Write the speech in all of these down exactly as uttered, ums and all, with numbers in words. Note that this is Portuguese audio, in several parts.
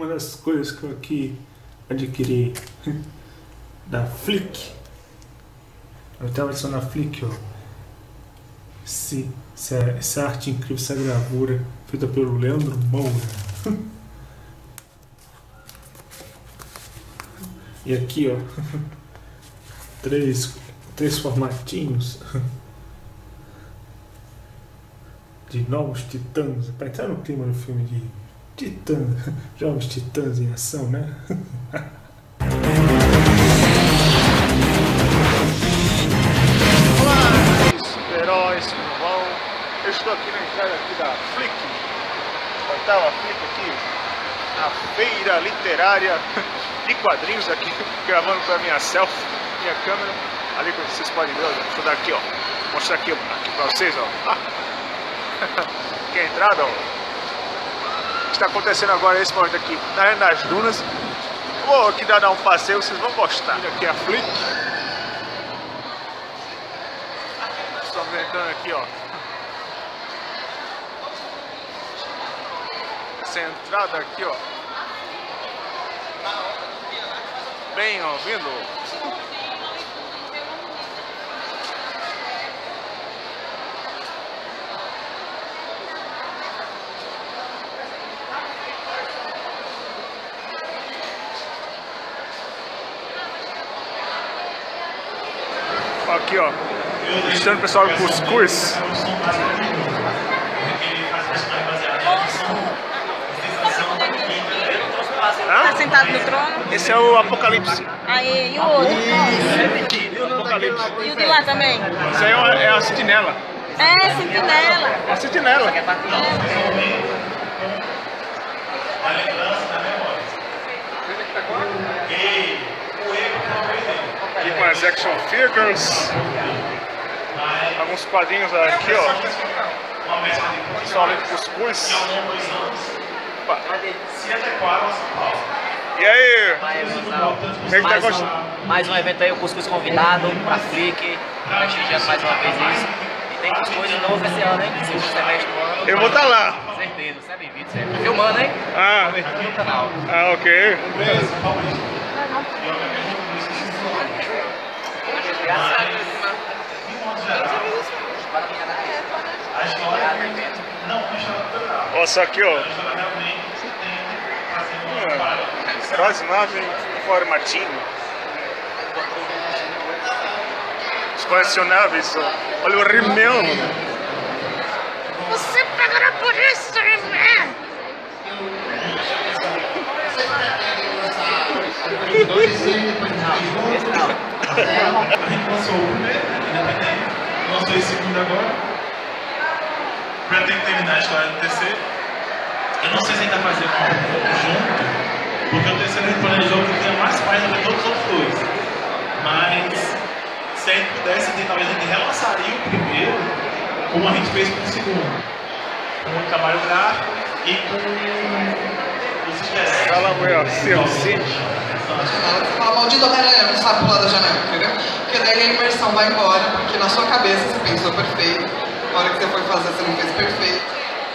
uma das coisas que eu aqui adquiri da Flick. Eu estava só na Flick, ó. Se, se, essa arte incrível, essa gravura feita pelo Leandro Moura. E aqui, ó, três, três formatinhos de novos titãs, para entrar no clima do filme de Titãs, Jovens Titãs em Ação, né? Heróis que não vão. Eu estou aqui na entrada aqui da Flick, portal a Flick aqui, na feira literária de quadrinhos aqui, gravando para minha selfie, minha câmera, ali que vocês podem ver, deixa eu dar aqui, ó, vou mostrar aqui, aqui para vocês, ó, aqui é a entrada, ó, o que está acontecendo agora é esse momento aqui, tá nas dunas, vou aqui dar um passeio, vocês vão gostar, aqui é a Flick. Estamos entrando aqui, ó. Essa entrada aqui, ó. Bem ouvindo. Aqui, ó. Deixando o pessoal com os cursos. Tá sentado no trono. Esse é o Apocalipse. Aí, e o outro? E o Apocalipse. E o de lá também? Isso aí é a Sentinela. É, a Sentinela. A Sentinela. A lembrança da memória. Aqui com as action figures. Alguns quadrinhos aqui, ó. Só ali com os cursos. E aí? Como é que tá? Mais um evento aí, o Cuscuz convidado pra Flick. Pra X G mais uma vez isso. E tem Cuscuz de novo esse ano, hein? Segundo semestre do ano. Eu vou estar lá. Certeza, você é bem-vindo, certo? Filmando, hein? Ah, no canal. Ah, ok. Olha só aqui, ó. Heróis nave formatinho. Os colecionáveis, ó. Olha o Rimeu, mano. Você pagará por isso, Rimeu! A gente lançou o primeiro, ainda tem, lançou esse segundo agora. Pretendo terminar a história do terceiro. Eu não sei se ainda fazer junto, porque o terceiro a gente planejou que tinha mais páginas que todos os outros dois. Mas se a gente pudesse, talvez a gente relançaria o primeiro, como a gente fez com o segundo, com o trabalho gráfico e com os easter eggs. Fala, maldito Homem-Aranha, não sabe pular da janela, entendeu? Porque daí a imersão vai embora, porque na sua cabeça você pensou perfeito, na hora que você foi fazer você não fez perfeito,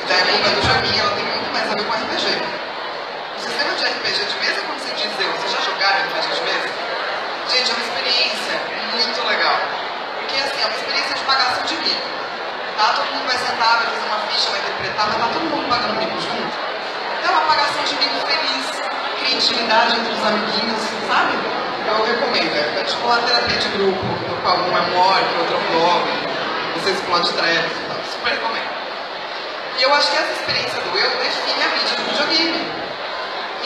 e daí a culpa do joguinho, ela tem muito mais a ver com R P G. O sistema de R P G de mesa, como se diz eu, vocês já jogaram R P G de mesa? Gente, é uma experiência muito legal, porque assim, é uma experiência de pagação de mico, tá? Todo mundo vai sentar, vai fazer uma ficha, vai interpretar, vai estar todo mundo pagando mico junto. Então é uma pagação de mico feliz. Intimidade entre os amiguinhos, sabe? Eu recomendo. É tipo uma terapia de grupo, no qual um é morto, outro é um nome, vocês pulam de trevas e tal. Super recomendo. E eu acho que essa experiência do eu define a mídia do videogame.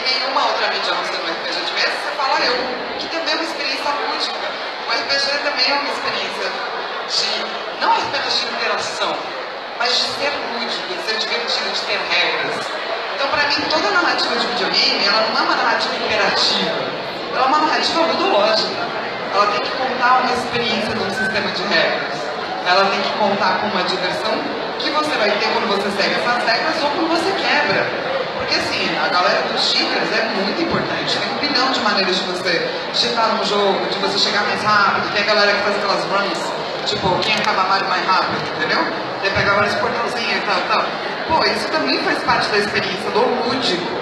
E nenhuma outra mídia, não ser no R P G de mesa, você fala eu, que também é uma experiência lúdica. O R P G também é uma experiência de, não R P G de interação, mas de ser lúdico, de ser divertido, de ter regras. Então, para mim, toda narrativa de videogame, ela não é uma narrativa imperativa, ela é uma narrativa ludológica. Ela tem que contar uma experiência de um sistema de regras. Ela tem que contar com uma diversão que você vai ter quando você segue essas regras ou quando você quebra. Porque, assim, a galera dos cheaters é muito importante. Tem um bilhão de maneiras de você cheatar no jogo, de você chegar mais rápido. Tem a galera que faz aquelas runs, tipo, quem acaba mais rápido, entendeu? Daí pega vários portãozinhos e tal, tal. Pô, isso também faz parte da experiência do lúdico.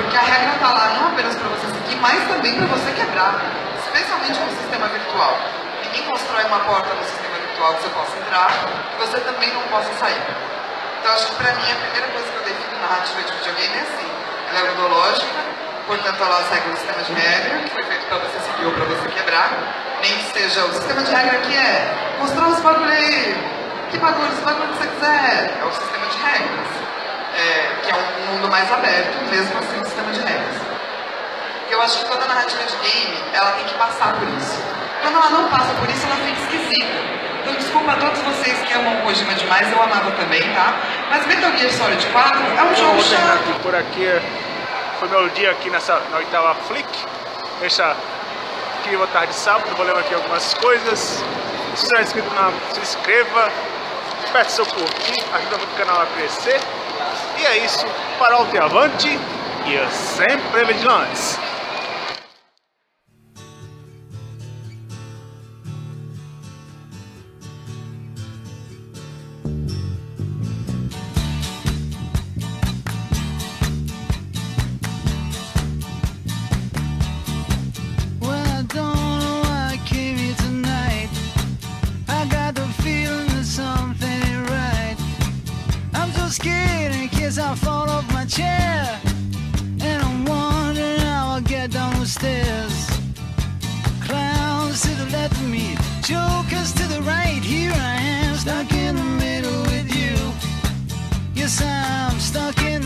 Porque a regra está lá não apenas para você seguir, mas também para você quebrar. Especialmente com o sistema virtual. Ninguém constrói uma porta no sistema virtual que você possa entrar e você também não possa sair. Então acho que para mim a primeira coisa que eu defino na narrativa de videogame é assim. Ela é ludológica, portanto ela segue o sistema de regra, que foi feito para você seguir ou para você quebrar. Nem que seja o sistema de regra que é mostrar os bagulho aí, que bagulho, os bagulho que você quiser. É o sistema de regras, é, que é um mundo mais aberto, mesmo assim o sistema de regras. Eu acho que toda narrativa de game, ela tem que passar por isso. Quando ela não passa por isso, ela fica esquisita. Então, desculpa a todos vocês que amam o Kojima demais, eu amava também, tá? Mas Metal Gear Solid quatro é um jogo chato. Por aqui, foi meu dia aqui nessa, na oitava Flick. Essa aqui, boa tarde, sábado, vou lembrar aqui algumas coisas. Se não é inscrito, não, se inscreva. Peça seu curtir, ajuda muito o canal a crescer. E é isso, para o avante e eu sempre vigilante. I fall off my chair and I'm wondering how I'll get down the stairs. Clowns to the left of me, jokers to the right. Here I am, stuck in the middle with you. Yes, I'm stuck in